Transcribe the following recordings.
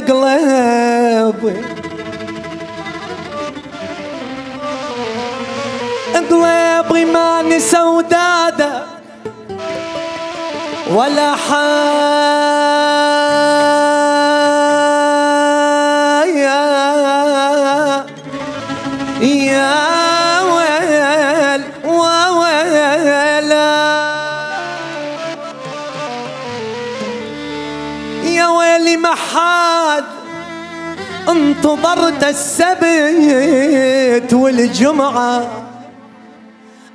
قلبي قلبي ما نسى وداده ولا حياة يا ويل وويلا يا ويلي محاد انتظرت السبت والجمعة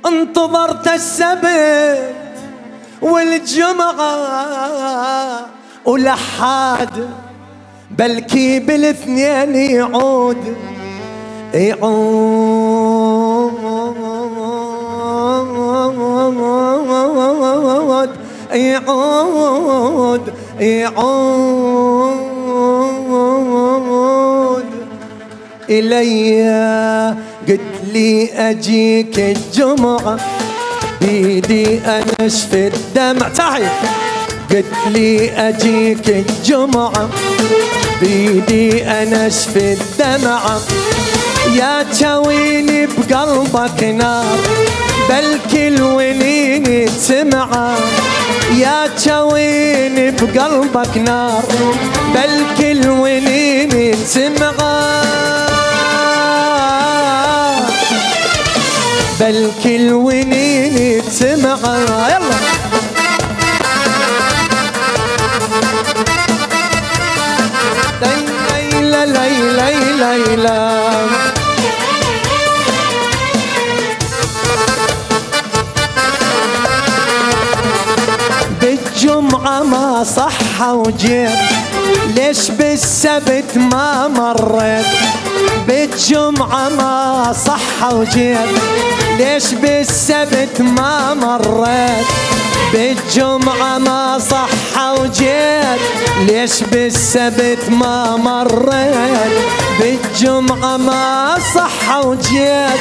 انتظرت السبت والجمعة ولحاد بلكي بالاثنين يعود يعود يعود يعود إليا قلت لي أجيك الجمعة بيدي أنشف الدمع تعي قلت لي أجيك الجمعة بيدي أنشف الدمع يا تشويني بقلبك نار بل كل ونيني تسمعه يا تشويني بقلبك نار بل كل ونيني تسمعه بل كل ونيني تسمعه يلا بالجمعة ما صح وجيت ليش بالسبت ما مريت بالجمعة ما صح وجيت ليش بالسبت ما مريت بالجمعة ما صح وجيت ليش بالسبت ما مريت بالجمعة ما صح وجيت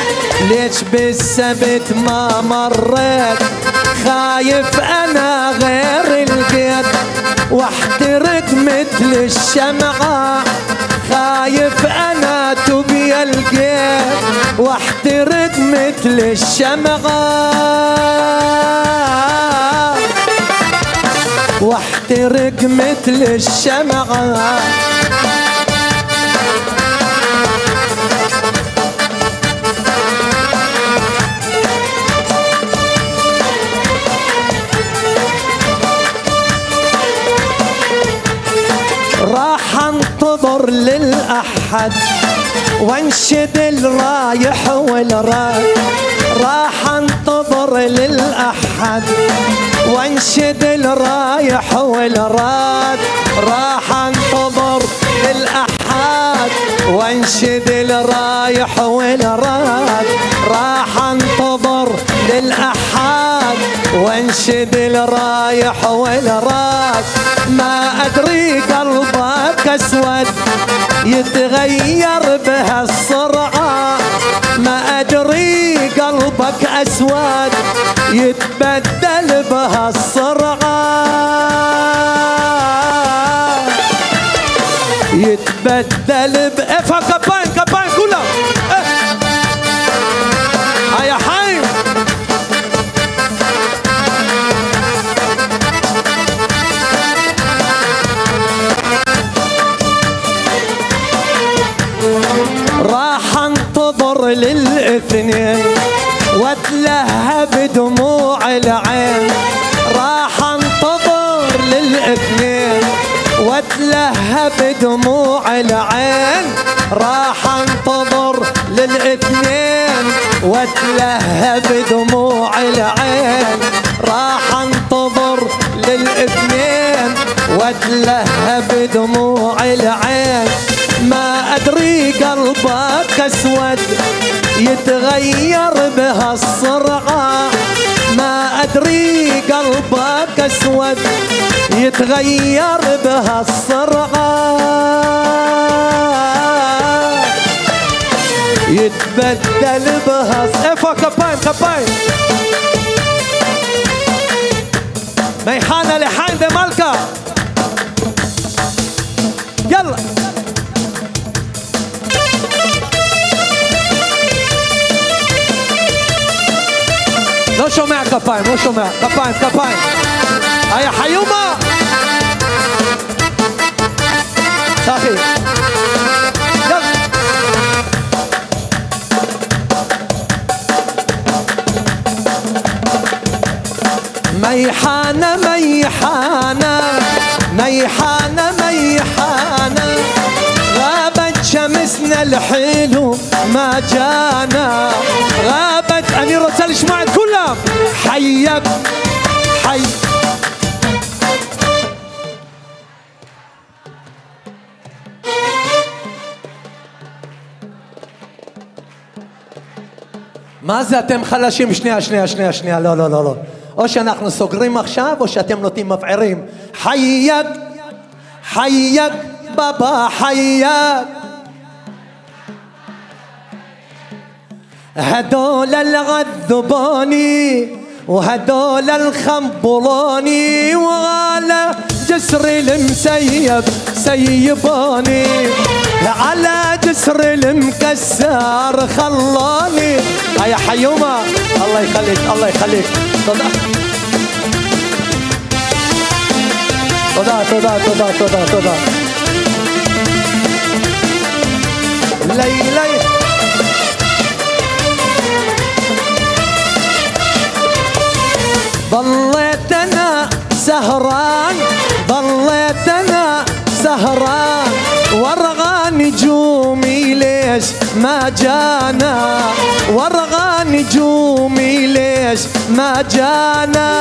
ليش بالسبت ما مريت خايف أنا غير البيت واحترق مثل الشمعة خايف أنا تبي القيت واحترق مثل الشمعة واحترق مثل الشمعة انتظر للأحد وانشد الرايح والراد راح انتظر للأحد وانشد الرايح والراد راح انتظر للأحد وانشد الرايح والراد راح انتظر للأحد وانشد الرايح والراد ما أدري قلبك أسود يتغير به الصرعة ما أدري قلبك أسود يتبدل به الصرعة يتبدل بإفها كبان كبان كلها يا حي راح انتظر للاثنين واتلهب دموع العين راح انتظر للاثنين واتلهب دموع العين راح انتظر للاثنين واتلهب دموع العين راح انتظر للاثنين واتلهب دموع العين ما أدري قلبك أسود يتغير بها الصرعة ما أدري قلبك أسود يتغير بها الصرعة يتبدل بها إفا كباين كباين ميحانة لحين دي مالكة يلا כפיים, לא שומע, כפיים, כפיים. היה חיומה! צחי. יאללה. מייחנה, מייחנה, ميحانة ميحانة غابت شمسنا الحلو ما جانا غابت أميرة سالش معد كلها حيب حي מה זה אתם חלשים? שנייה לא או שאנחנו סוגרים עכשיו או שאתם נותנים מפערים حيّك حيّك بابا حيّك هدول الغذباني وهدول الخنبراني وعلى جسر المسيب سيباني على جسر المكسر خلاني يا حيومة الله يخليك الله يخليك تודה, תודה, תודה, תודה, תודה. לילה. ضليتنا سهران ورغى نجومي ليش ما جانا ورغى نجومي ليش ما جانا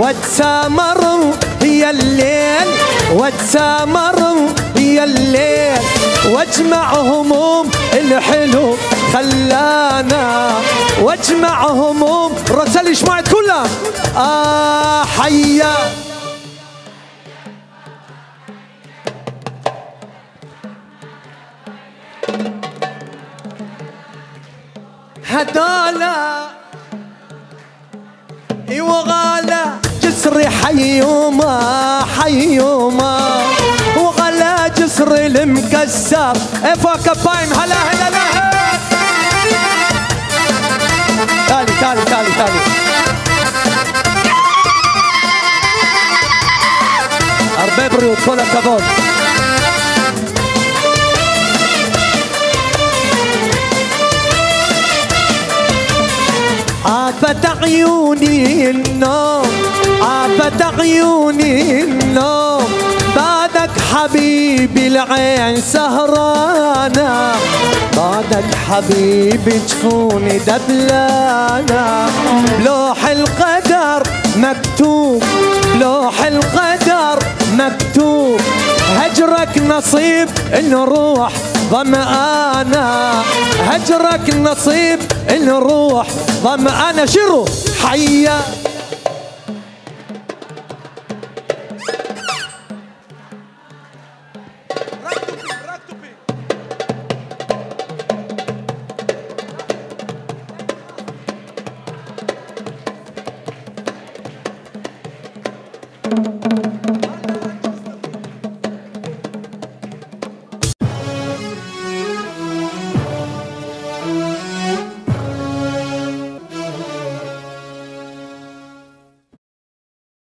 واتسامروا هي الليل واتسامروا هي الليل واجمع هموم الحلو خلانا واجمع هموم الرسالة اللي سمعت كلها حيا هدالا وغالا جسري حيوما حيوما وغالا جسري المكسر افاك بايم هلا هلا هلا تالي تالي تالي تالي הרבה בריאות, כל הכבוד عافت عيوني النوم عافت عيوني النوم بعدك حبيبي العين سهرانة بعدك حبيبي جفوني دبلانة بلوح القدر مكتوب بلوح القدر مكتوب هجرك نصيب الروح ظمآنا هجرك نصيب الروح ظمآنا شرو حيا